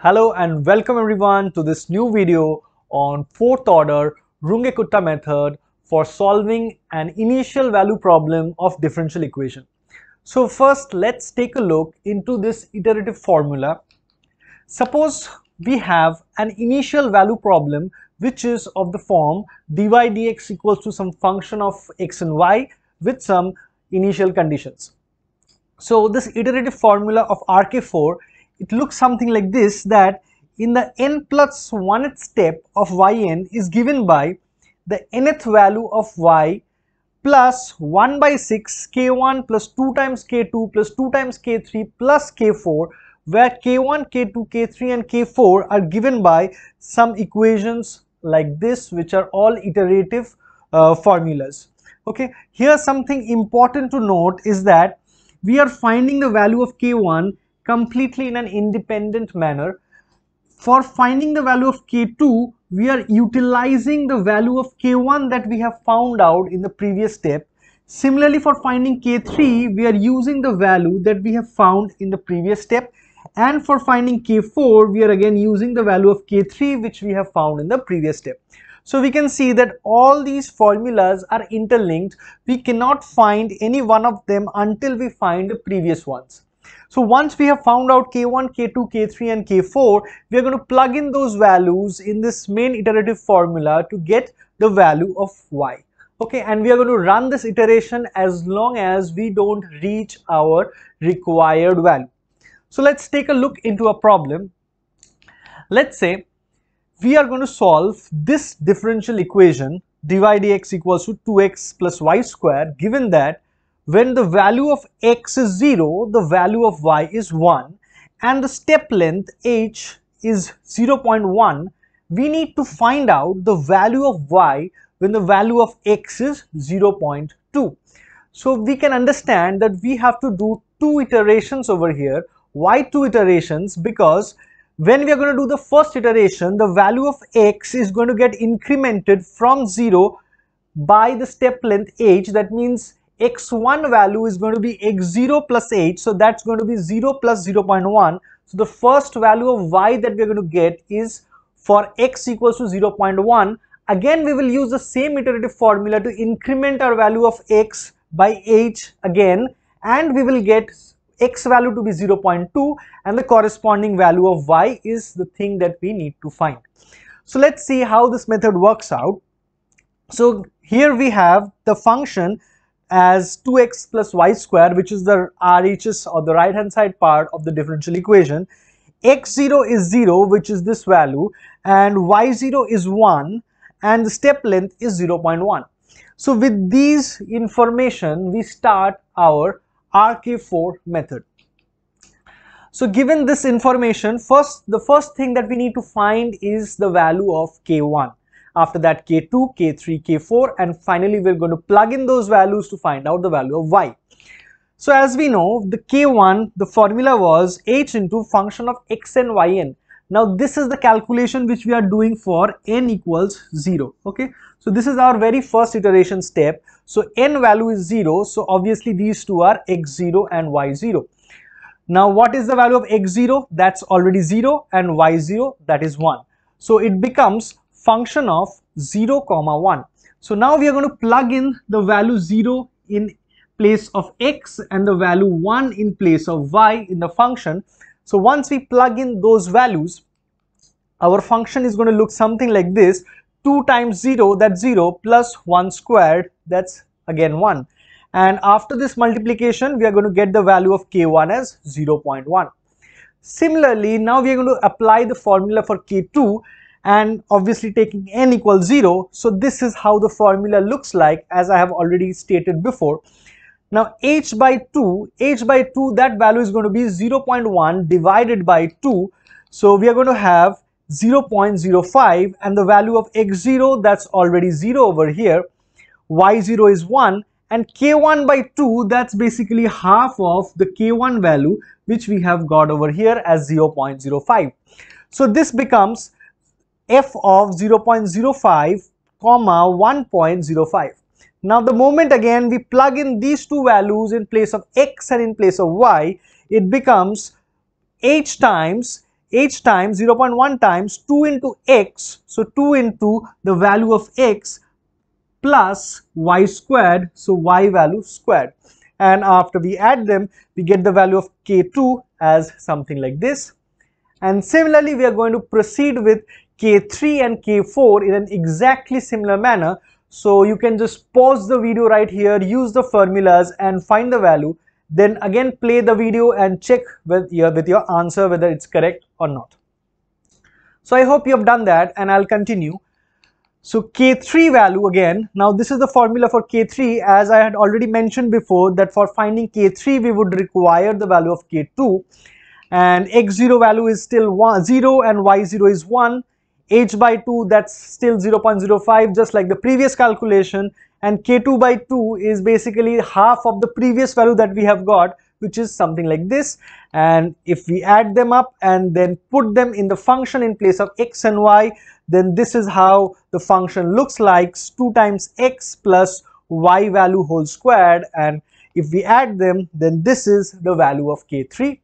Hello and welcome everyone to this new video on fourth order Runge-Kutta method for solving an initial value problem of differential equation. So first let's take a look into this iterative formula. Suppose we have an initial value problem which is of the form dy dx equals to some function of x and y with some initial conditions. So this iterative formula of RK4, it looks something like this, that in the n plus 1th step of yn is given by the nth value of y plus 1 by 6 k1 plus 2 times k2 plus 2 times k3 plus k4, where k1, k2, k3 and k4 are given by some equations like this, which are all iterative formulas. Okay, here something important to note is that we are finding the value of k1 completely in an independent manner. For finding the value of k2, we are utilizing the value of k1 that we have found out in the previous step. Similarly, for finding k3, we are using the value that we have found in the previous step, and for finding k4, we are again using the value of k3 which we have found in the previous step. So we can see that all these formulas are interlinked. We cannot find any one of them until we find the previous ones. So once we have found out k1, k2, k3 and k4, we are going to plug in those values in this main iterative formula to get the value of y. Okay, and we are going to run this iteration as long as we don't reach our required value. So let's take a look into a problem. Let's say we are going to solve this differential equation dy dx equals to 2x plus y square, given that when the value of x is 0, the value of y is 1 and the step length h is 0.1, we need to find out the value of y when the value of x is 0.2. So we can understand that we have to do two iterations over here. Why two iterations? Because when we are going to do the first iteration, the value of x is going to get incremented from 0 by the step length h. That means x1 value is going to be x0 plus h, so that's going to be 0 plus 0.1. So the first value of y that we're going to get is for x equals to 0.1. Again, we will use the same iterative formula to increment our value of x by h again, and we will get x value to be 0.2 and the corresponding value of y is the thing that we need to find. So let's see how this method works out. So here we have the function as 2x plus y square, which is the RHS or the right hand side part of the differential equation. x0 is 0, which is this value, and y0 is 1 and the step length is 0.1. So with these information, we start our RK4 method. So given this information, the first thing that we need to find is the value of k1. After that, k2, k3, k4, and finally we're going to plug in those values to find out the value of y. So as we know, the k1, the formula was h into function of x and yn. Now this is the calculation which we are doing for n equals 0. Okay, so this is our very first iteration step. So n value is 0, so obviously these two are x0 and y0. Now what is the value of x0? That's already 0, and y0, that is 1. So it becomes function of 0 comma 1. So now we are going to plug in the value 0 in place of x and the value 1 in place of y in the function. So once we plug in those values, our function is going to look something like this: 2 times 0, that's 0, plus 1 squared, that's again 1. And after this multiplication, we are going to get the value of k1 as 0.1. Similarly, now we are going to apply the formula for k2, and obviously taking n equals 0, so this is how the formula looks like, as I have already stated before. Now h by 2, that value is going to be 0.1 divided by 2, so we are going to have 0.05, and the value of x0, that's already 0 over here, y0 is 1, and k1 by 2, that's basically half of the k1 value which we have got over here as 0.05. So this becomes f of 0.05 comma 1.05. Now the moment again we plug in these two values in place of x and in place of y, it becomes h times h times 0.1 times 2 into x, so 2 into the value of x plus y squared, so y value squared, and after we add them we get the value of k2 as something like this. And similarly we are going to proceed with k3 and k4 in an exactly similar manner. So you can just pause the video right here, use the formulas and find the value, then again play the video and check with your answer whether it's correct or not. So I hope you have done that, and I'll continue. So K3 value again, now this is the formula for K3. As I had already mentioned before, that for finding K3 we would require the value of K2, and x0 value is still 0 and y0 is 1, h by 2 that's still 0.05 just like the previous calculation, and K2 by 2 is basically half of the previous value that we have got, which is something like this. And if we add them up and then put them in the function in place of x and y, then this is how the function looks like, 2 times x plus y value whole squared, and if we add them then this is the value of K3.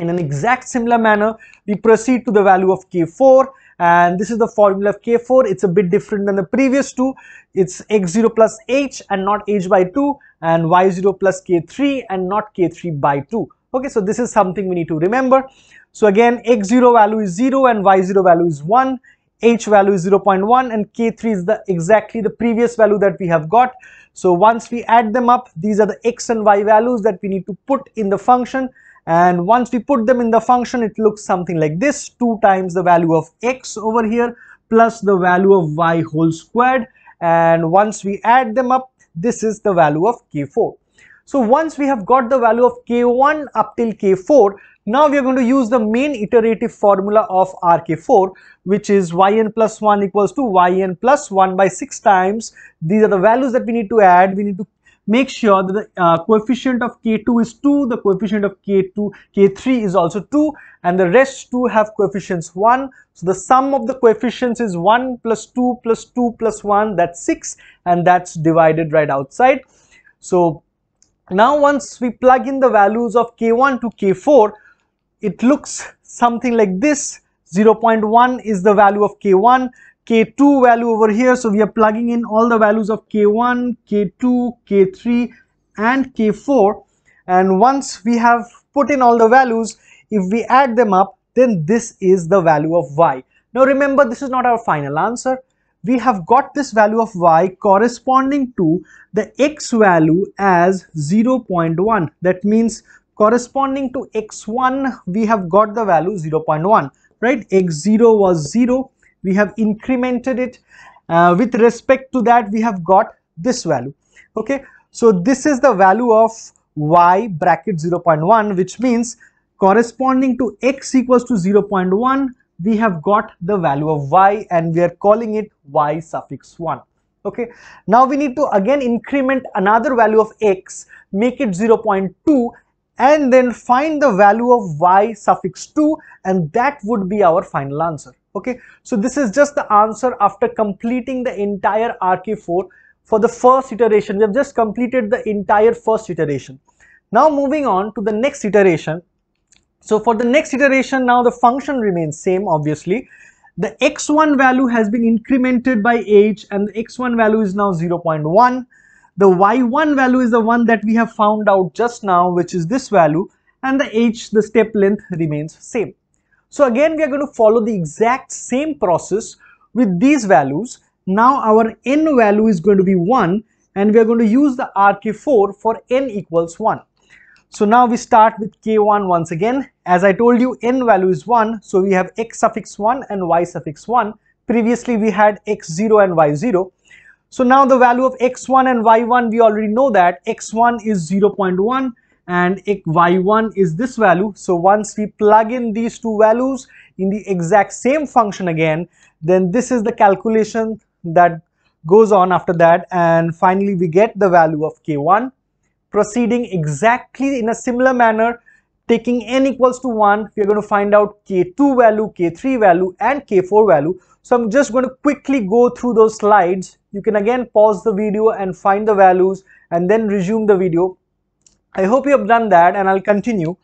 In an exact similar manner we proceed to the value of K4, and this is the formula of K4. It's a bit different than the previous two, it's x0 plus h and not h by 2, and y0 plus K3 and not K3 by 2. Okay, so this is something we need to remember. So again x0 value is 0 and y0 value is 1, h value is 0.1, and K3 is exactly the previous value that we have got. So once we add them up, these are the x and y values that we need to put in the function, and once we put them in the function it looks something like this, 2 times the value of x over here plus the value of y whole squared, and once we add them up this is the value of K4. So once we have got the value of K1 up till K4, now we are going to use the main iterative formula of RK4, which is yn plus 1 equals to yn plus 1 by 6 times. These are the values that we need to add. We need to make sure that the coefficient of K2 is 2, the coefficient of K3 is also 2, and the rest 2 have coefficients 1. So the sum of the coefficients is 1 plus 2 plus 2 plus 1, that's 6, and that's divided right outside. So now once we plug in the values of K1 to K4, it looks something like this. 0.1 is the value of K1, K2 value over here, so we are plugging in all the values of K1, K2, K3 and K4, and once we have put in all the values, if we add them up then this is the value of y. Now remember, this is not our final answer. We have got this value of y corresponding to the x value as 0.1, that means corresponding to x1 we have got the value 0.1, right? x0 was 0, we have incremented it, with respect to that we have got this value. Okay, so this is the value of y bracket 0.1, which means corresponding to x equals to 0.1 we have got the value of y, and we are calling it y suffix 1. Okay, now we need to again increment another value of x, make it 0.2, and then find the value of y suffix 2, and that would be our final answer. Okay, so this is just the answer after completing the entire RK4 for the first iteration. We have just completed the entire first iteration. Now moving on to the next iteration. So for the next iteration, now the function remains same, obviously. The x1 value has been incremented by h, and the x1 value is now 0.1. The y1 value is the one that we have found out just now, which is this value, and the h, the step length, remains same. So again we are going to follow the exact same process with these values. Now our n value is going to be 1, and we are going to use the RK4 for n equals 1. So now we start with K1 once again. As I told you, n value is 1, so we have x suffix 1 and y suffix 1. Previously we had x0 and y0. So now the value of x1 and y1, we already know that x1 is 0.1 and y1 is this value. So once we plug in these two values in the exact same function again, then this is the calculation that goes on after that, and finally we get the value of K1, proceeding exactly in a similar manner. Taking n equals to 1, we are going to find out K2 value, K3 value and K4 value. So I'm just going to quickly go through those slides. You can again pause the video and find the values and then resume the video. I hope you have done that, and I'll continue.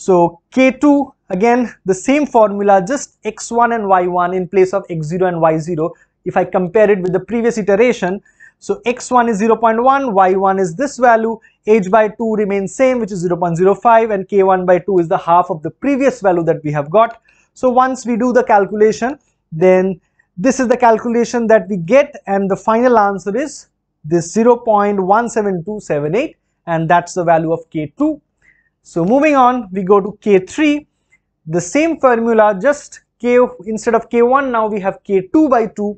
So K2, again the same formula, just x1 and y1 in place of x0 and y0 if I compare it with the previous iteration. So x1 is 0.1, y1 is this value, h by 2 remains same, which is 0.05, and k1 by 2 is the half of the previous value that we have got. So once we do the calculation, then this is the calculation that we get, and the final answer is this 0.17278, and that's the value of K2. So moving on, we go to K3, the same formula, just K instead of K1 now we have K2 by 2.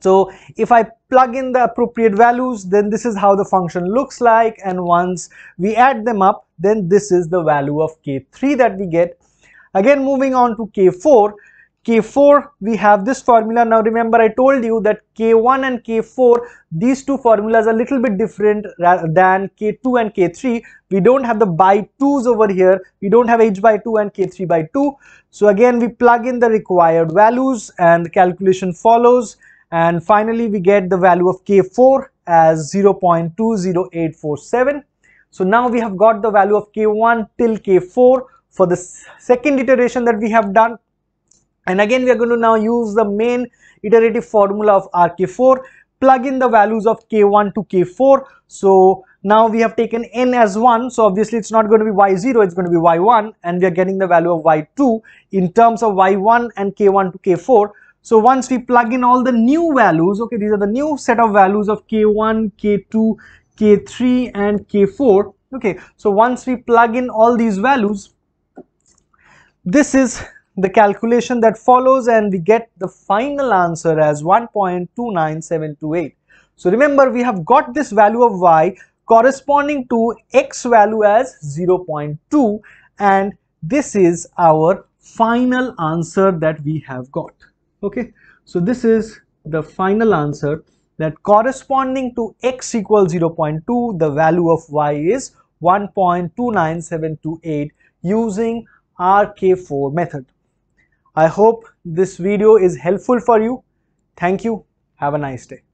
So if I plug in the appropriate values, then this is how the function looks like, and once we add them up, then this is the value of K3 that we get. Again moving on to K4, K4 we have this formula. Now remember, I told you that K1 and K4, these two formulas are little bit different than K2 and K3. We don't have the by 2's over here, we don't have h by 2 and K3 by 2. So again we plug in the required values and the calculation follows, and finally we get the value of K4 as 0.20847. So now we have got the value of K1 till K4 for the second iteration that we have done, and again we are going to now use the main iterative formula of RK4, plug in the values of K1 to K4. So now we have taken n as 1, so obviously it's not going to be y0, it's going to be y1, and we are getting the value of y2 in terms of y1 and K1 to K4. So once we plug in all the new values, okay, these are the new set of values of K1, K2, K3 and K4, okay, so once we plug in all these values, this is the calculation that follows, and we get the final answer as 1.29728. So remember, we have got this value of y corresponding to x value as 0.2, and this is our final answer that we have got. Okay, so this is the final answer that corresponding to x equals 0.2, the value of y is 1.29728 using RK4 method. I hope this video is helpful for you. Thank you. Have a nice day.